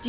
Do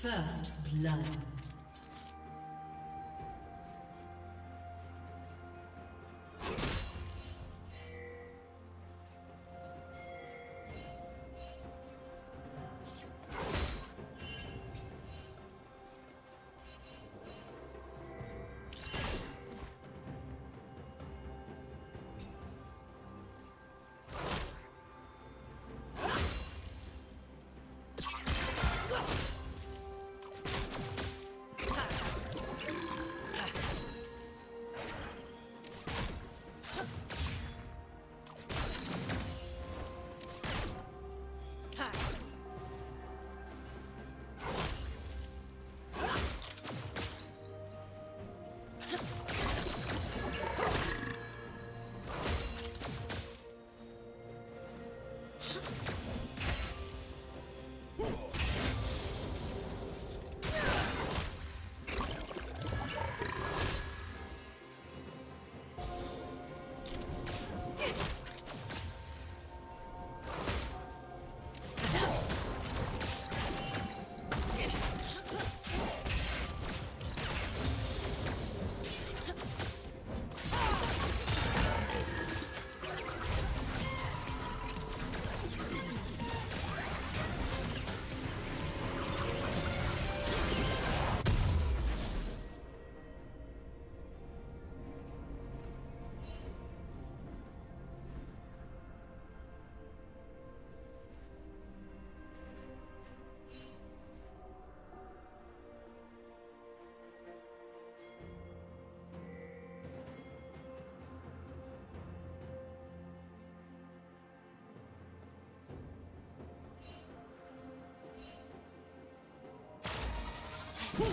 First blood. Cool.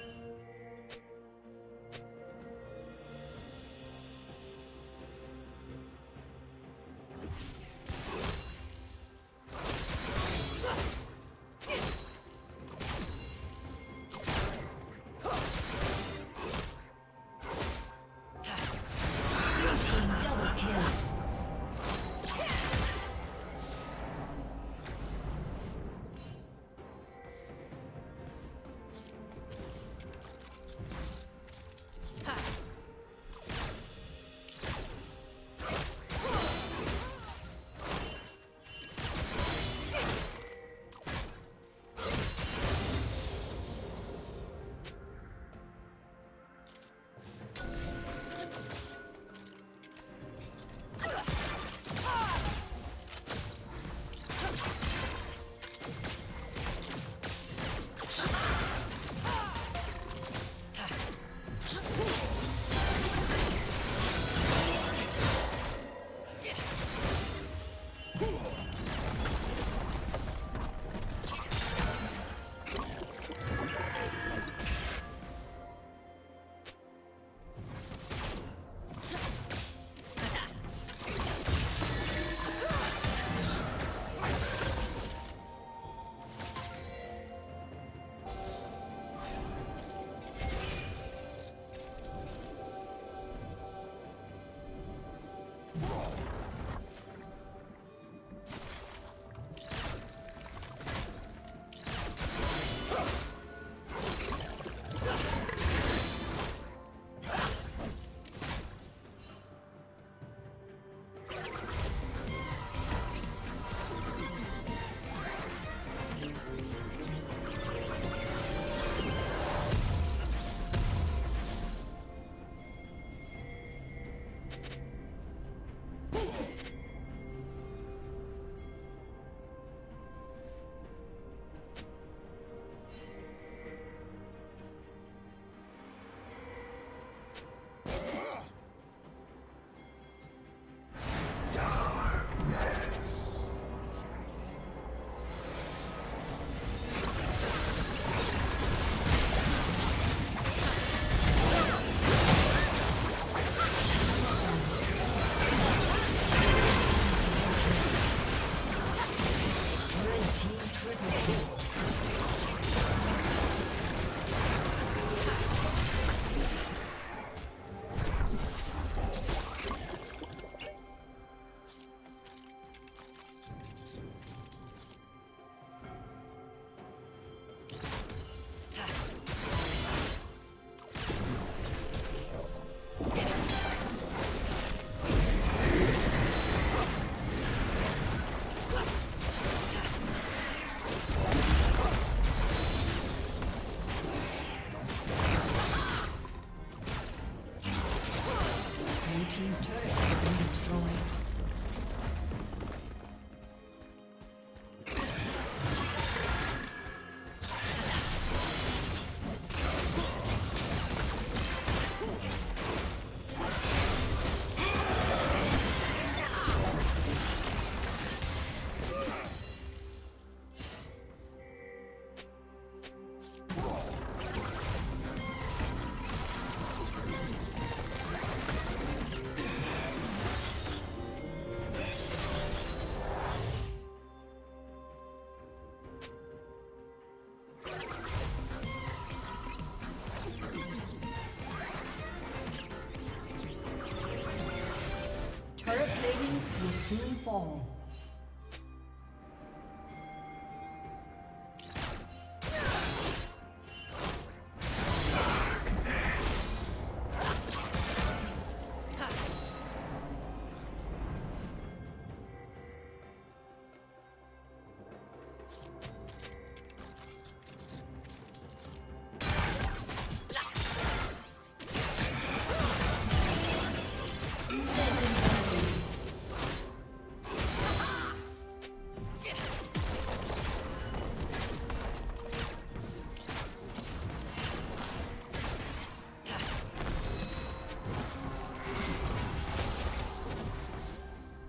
Soon fall.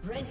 Red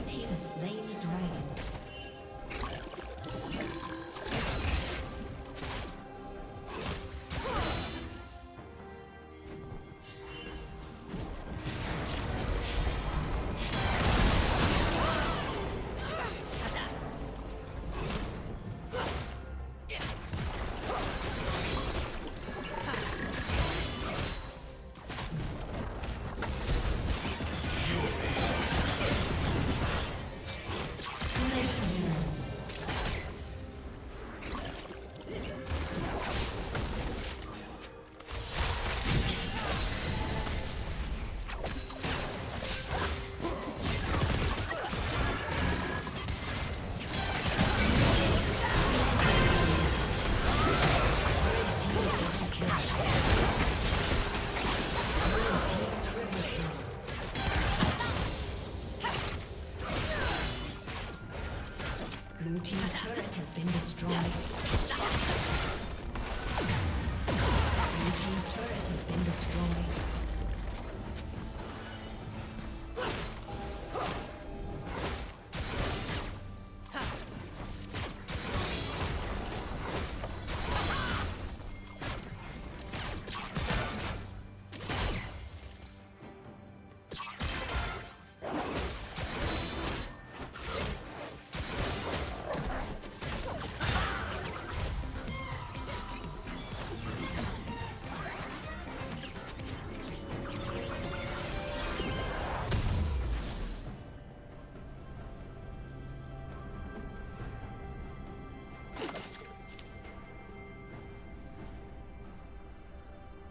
Blue team has slain the dragon.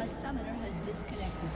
A summoner has disconnected.